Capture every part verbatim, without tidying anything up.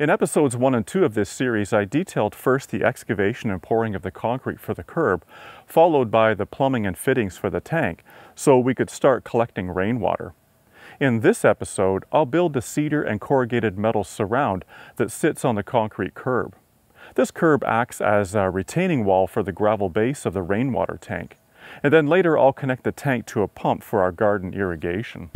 In episodes one and two of this series, I detailed first the excavation and pouring of the concrete for the curb, followed by the plumbing and fittings for the tank, so we could start collecting rainwater. In this episode, I'll build the cedar and corrugated metal surround that sits on the concrete curb. This curb acts as a retaining wall for the gravel base of the rainwater tank. And then later, I'll connect the tank to a pump for our garden irrigation.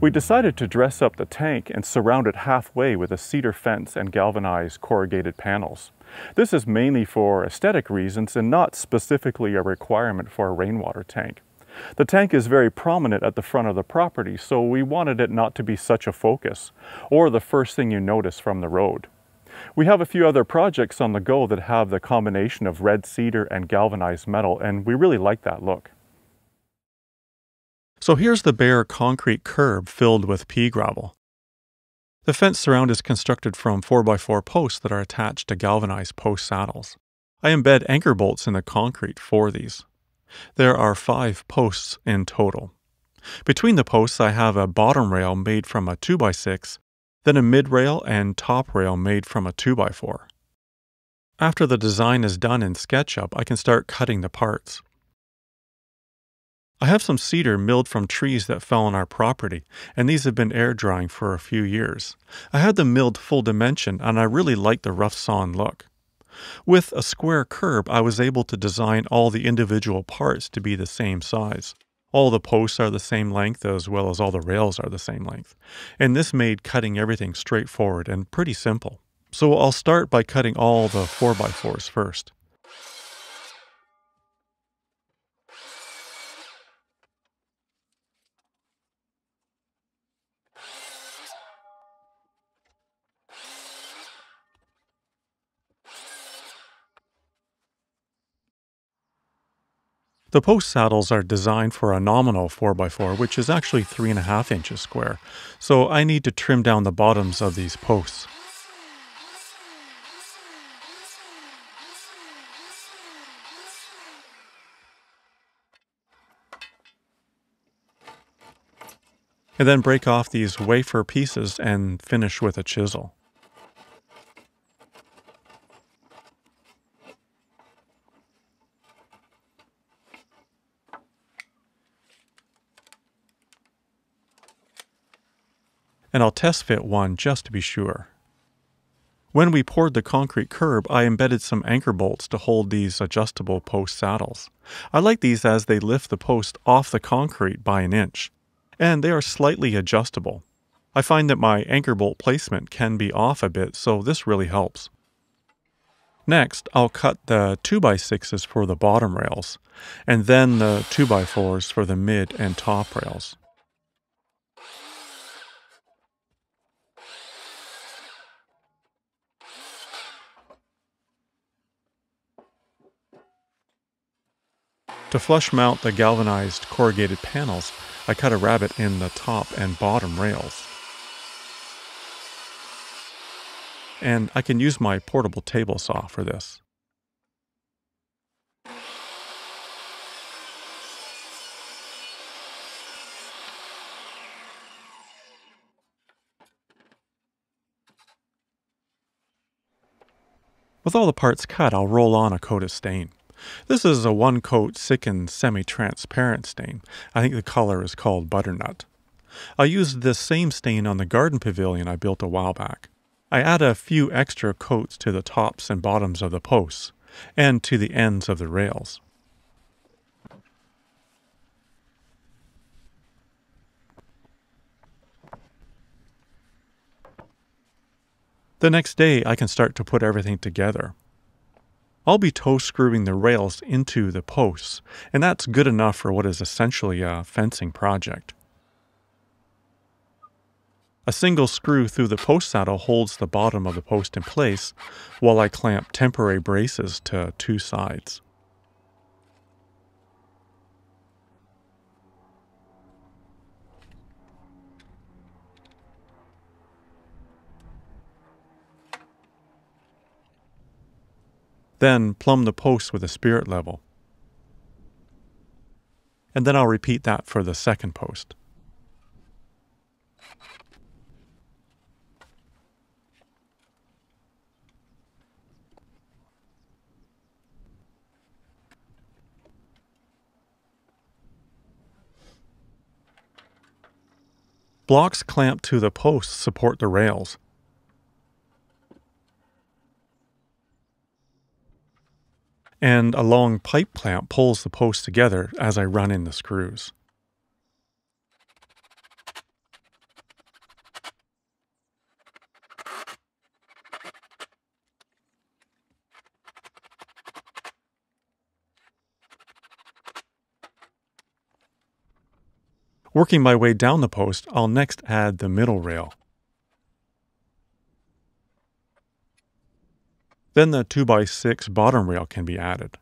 We decided to dress up the tank and surround it halfway with a cedar fence and galvanized corrugated panels. This is mainly for aesthetic reasons and not specifically a requirement for a rainwater tank. The tank is very prominent at the front of the property, so we wanted it not to be such a focus, or the first thing you notice from the road. We have a few other projects on the go that have the combination of red cedar and galvanized metal, and we really like that look. So here's the bare concrete curb filled with pea gravel. The fence surround is constructed from four by four posts that are attached to galvanized post saddles. I embed anchor bolts in the concrete for these. There are five posts in total. Between the posts I have a bottom rail made from a two by six, then a mid rail and top rail made from a two by four. After the design is done in SketchUp, I can start cutting the parts. I have some cedar milled from trees that fell on our property, and these have been air drying for a few years. I had them milled full dimension, and I really liked the rough sawn look. With a square curb, I was able to design all the individual parts to be the same size. All the posts are the same length, as well as all the rails are the same length. And this made cutting everything straightforward and pretty simple. So I'll start by cutting all the four by fours first. The post saddles are designed for a nominal four by four, which is actually three and a half inches square, so I need to trim down the bottoms of these posts. And then break off these wafer pieces and finish with a chisel. And I'll test fit one just to be sure. When we poured the concrete curb, I embedded some anchor bolts to hold these adjustable post saddles. I like these as they lift the post off the concrete by an inch, and they are slightly adjustable. I find that my anchor bolt placement can be off a bit, so this really helps. Next, I'll cut the two by sixes for the bottom rails, and then the two by fours for the mid and top rails. To flush mount the galvanized corrugated panels, I cut a rabbet in the top and bottom rails. And I can use my portable table saw for this. With all the parts cut, I'll roll on a coat of stain. This is a one-coat thickened semi-transparent stain. I think the color is called butternut. I used this same stain on the garden pavilion I built a while back. I add a few extra coats to the tops and bottoms of the posts, and to the ends of the rails. The next day, I can start to put everything together. I'll be toe screwing the rails into the posts, and that's good enough for what is essentially a fencing project. A single screw through the post saddle holds the bottom of the post in place, while I clamp temporary braces to two sides. Then plumb the posts with a spirit level. and then I'll repeat that for the second post. Blocks clamped to the posts support the rails. And a long pipe clamp pulls the posts together as I run in the screws. Working my way down the post, I'll next add the middle rail. Then the two by six bottom rail can be added.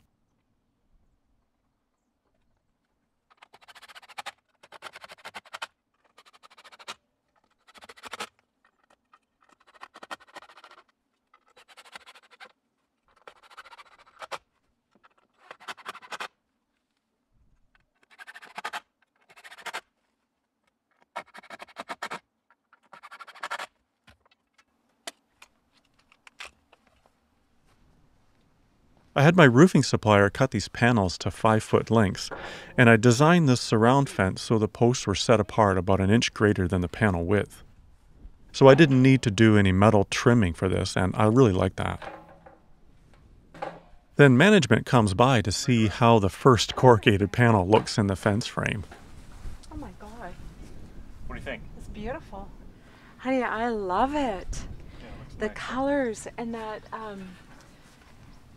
I had my roofing supplier cut these panels to five foot lengths, and I designed this surround fence so the posts were set apart about an inch greater than the panel width. So I didn't need to do any metal trimming for this, and I really like that. Then management comes by to see how the first corrugated panel looks in the fence frame. Oh my God. What do you think? It's beautiful. Honey, I love it. Yeah, it looks the nice. Colors and that... Um,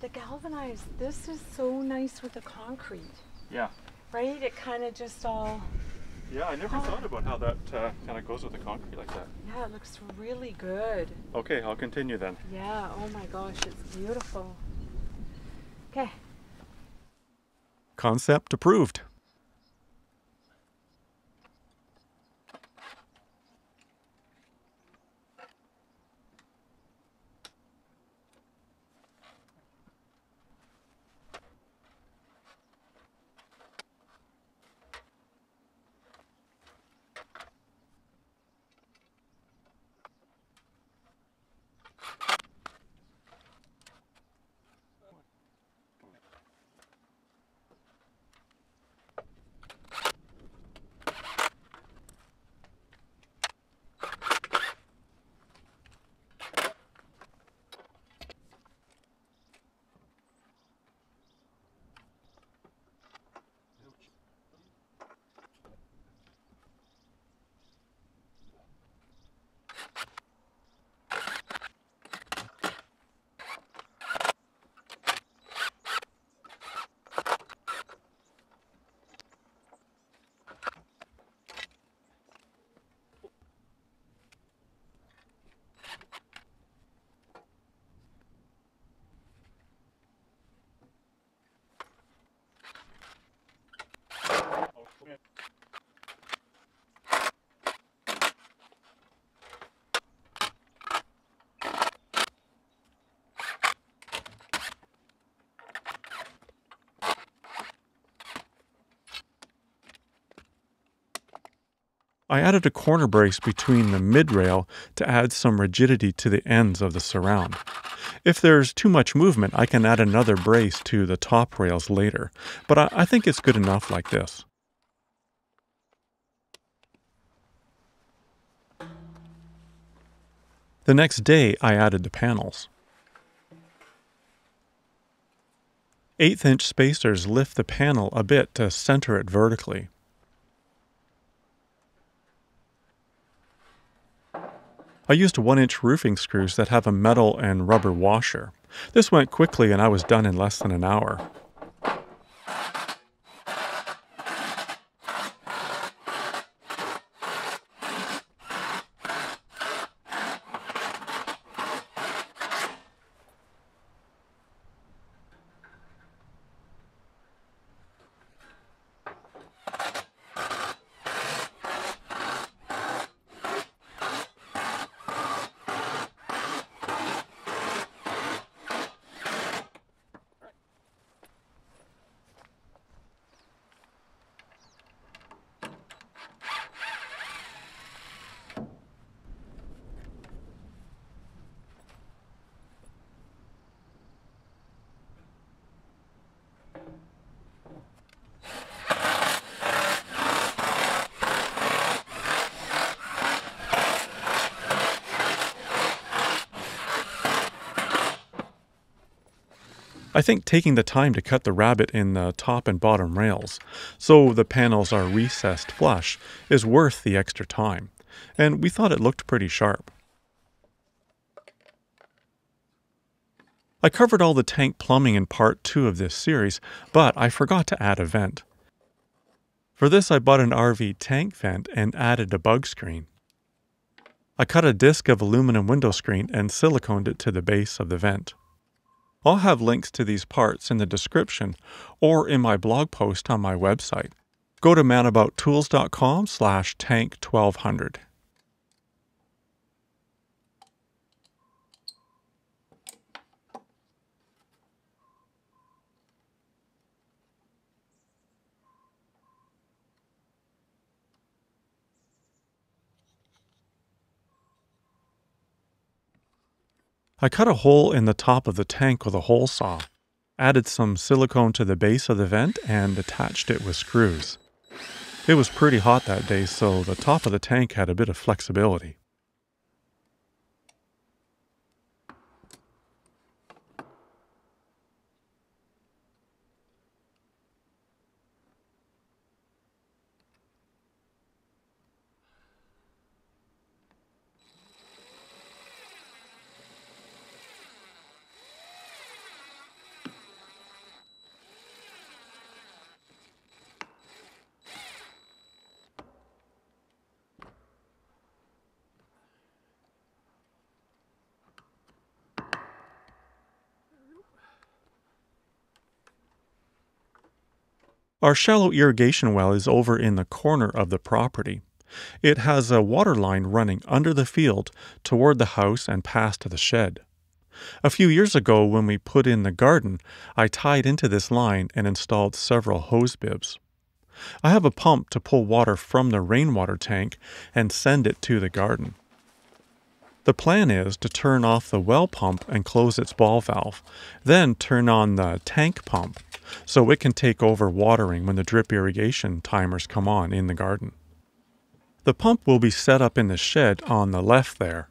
The galvanized, this is so nice with the concrete. Yeah. Right? It kind of just all... Yeah, I never oh. thought about how that uh, kind of goes with the concrete like that. Yeah, it looks really good. Okay, I'll continue then. Yeah, oh my gosh, it's beautiful. Okay. Concept approved. I added a corner brace between the mid-rail to add some rigidity to the ends of the surround. If there's too much movement, I can add another brace to the top rails later, but I, I think it's good enough like this. The next day, I added the panels. eighth inch spacers lift the panel a bit to center it vertically. I used one inch roofing screws that have a metal and rubber washer. This went quickly and I was done in less than an hour. I think taking the time to cut the rabbit in the top and bottom rails, so the panels are recessed flush, is worth the extra time, and we thought it looked pretty sharp. I covered all the tank plumbing in part two of this series, but I forgot to add a vent. For this I bought an R V tank vent and added a bug screen. I cut a disc of aluminum window screen and siliconed it to the base of the vent. I'll have links to these parts in the description or in my blog post on my website. Go to man about tools dot com slash tank twelve hundred. I cut a hole in the top of the tank with a hole saw, added some silicone to the base of the vent, and attached it with screws. It was pretty hot that day, so the top of the tank had a bit of flexibility. Our shallow irrigation well is over in the corner of the property. It has a water line running under the field toward the house and past the shed. A few years ago when we put in the garden, I tied into this line and installed several hose bibs. I have a pump to pull water from the rainwater tank and send it to the garden. The plan is to turn off the well pump and close its ball valve, then turn on the tank pump, so it can take over watering when the drip irrigation timers come on in the garden. The pump will be set up in the shed on the left there,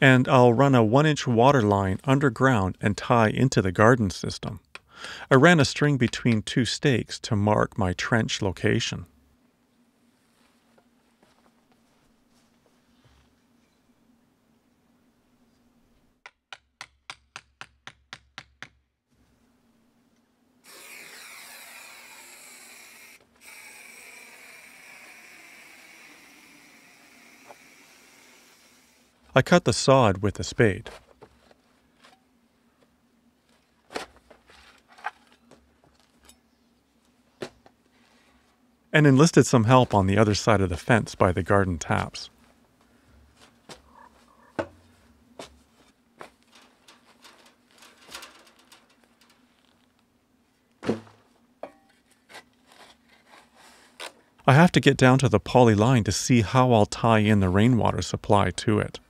and I'll run a one inch water line underground and tie into the garden system. I ran a string between two stakes to mark my trench location. I cut the sod with a spade. And enlisted some help on the other side of the fence by the garden taps. I have to get down to the poly line to see how I'll tie in the rainwater supply to it.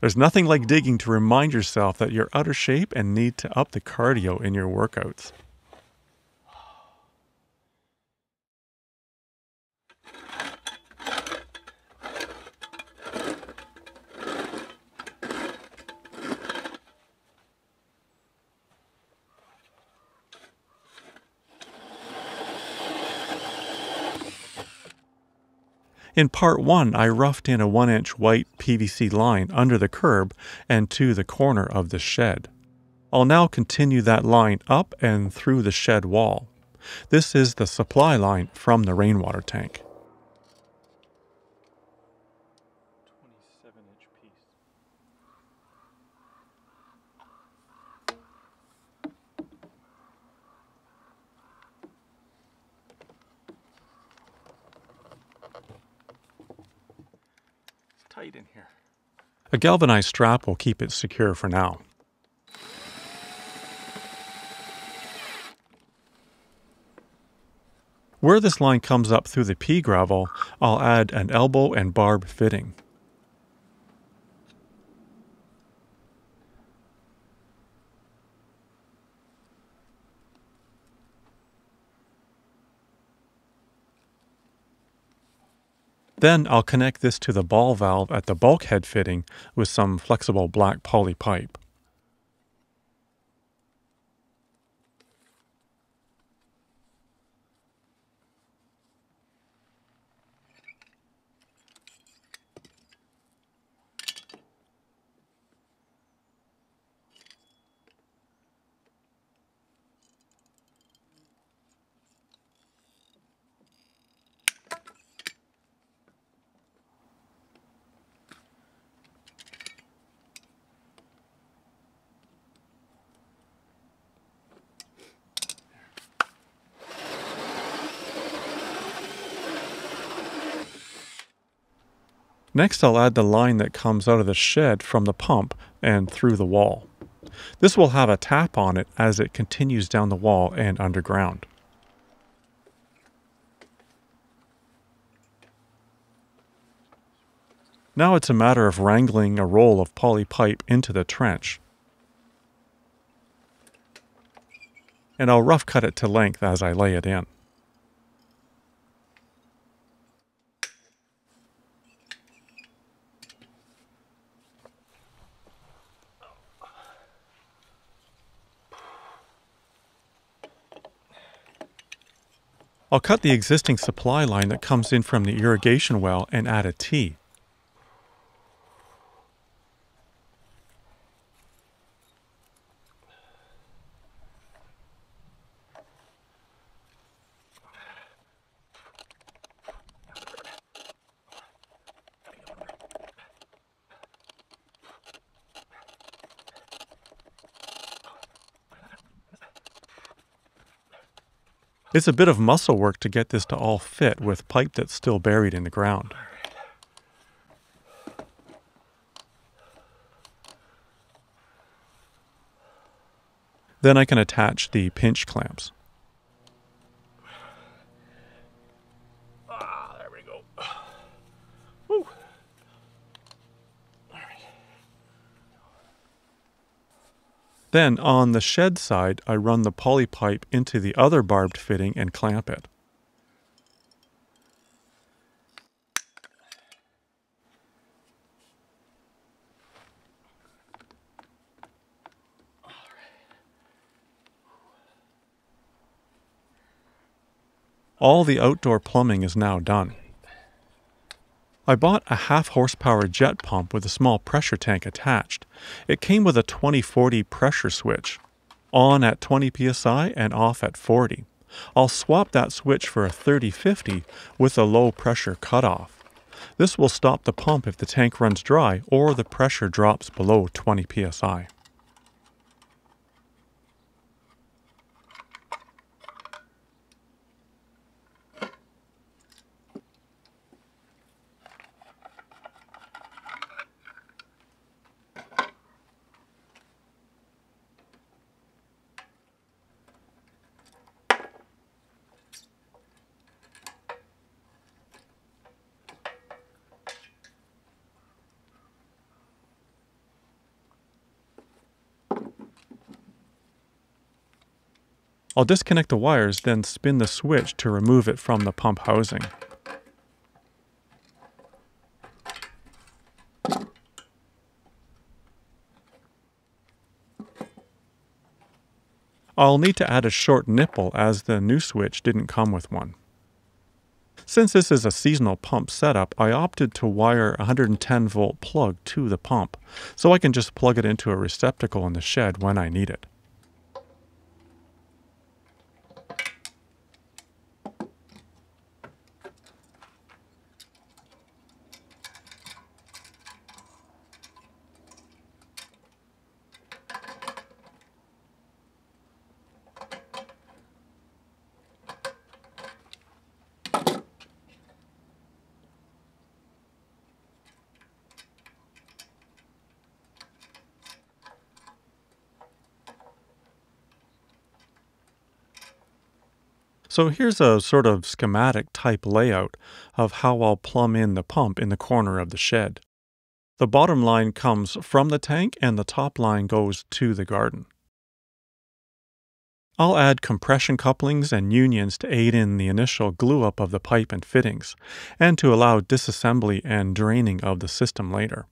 There's nothing like digging to remind yourself that you're out of shape and need to up the cardio in your workouts. In part one, I roughed in a one inch white P V C line under the curb and to the corner of the shed. I'll now continue that line up and through the shed wall. This is the supply line from the rainwater tank. Tight in here. A galvanized strap will keep it secure for now. Where this line comes up through the pea gravel, I'll add an elbow and barb fitting. Then I'll connect this to the ball valve at the bulkhead fitting with some flexible black poly pipe. Next, I'll add the line that comes out of the shed from the pump and through the wall. This will have a tap on it as it continues down the wall and underground. Now it's a matter of wrangling a roll of poly pipe into the trench. And I'll rough cut it to length as I lay it in. I'll cut the existing supply line that comes in from the irrigation well and add a T. It's a bit of muscle work to get this to all fit with pipe that's still buried in the ground. Then I can attach the pinch clamps. Ah, there we go. Woo. All right. Then on the shed side, I run the poly pipe into the other barbed fitting and clamp it. All the outdoor plumbing is now done. I bought a half horsepower jet pump with a small pressure tank attached. It came with a twenty forty pressure switch, on at twenty P S I and off at forty. I'll swap that switch for a thirty fifty with a low pressure cutoff. This will stop the pump if the tank runs dry or the pressure drops below twenty P S I. I'll disconnect the wires, then spin the switch to remove it from the pump housing. I'll need to add a short nipple as the new switch didn't come with one. Since this is a seasonal pump setup, I opted to wire a one hundred ten volt plug to the pump, so I can just plug it into a receptacle in the shed when I need it. So here's a sort of schematic type layout of how I'll plumb in the pump in the corner of the shed. The bottom line comes from the tank and the top line goes to the garden. I'll add compression couplings and unions to aid in the initial glue-up of the pipe and fittings, and to allow disassembly and draining of the system later.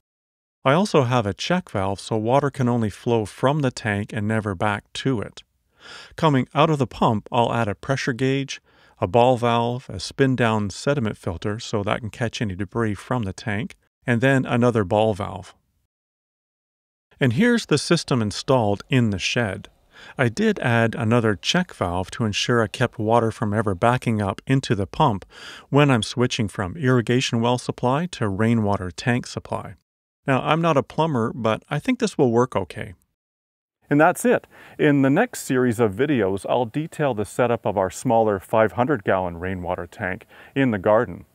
I also have a check valve so water can only flow from the tank and never back to it. Coming out of the pump, I'll add a pressure gauge, a ball valve, a spin-down sediment filter so that can catch any debris from the tank, and then another ball valve. And here's the system installed in the shed. I did add another check valve to ensure I kept water from ever backing up into the pump when I'm switching from irrigation well supply to rainwater tank supply. Now, I'm not a plumber, but I think this will work okay. And that's it. In the next series of videos, I'll detail the setup of our smaller five hundred gallon rainwater tank in the garden.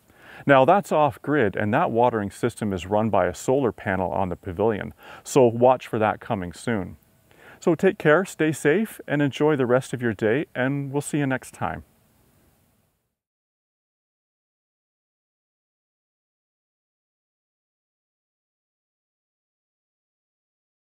Now that's off-grid, and that watering system is run by a solar panel on the pavilion, so watch for that coming soon. So take care, stay safe, and enjoy the rest of your day, and we'll see you next time.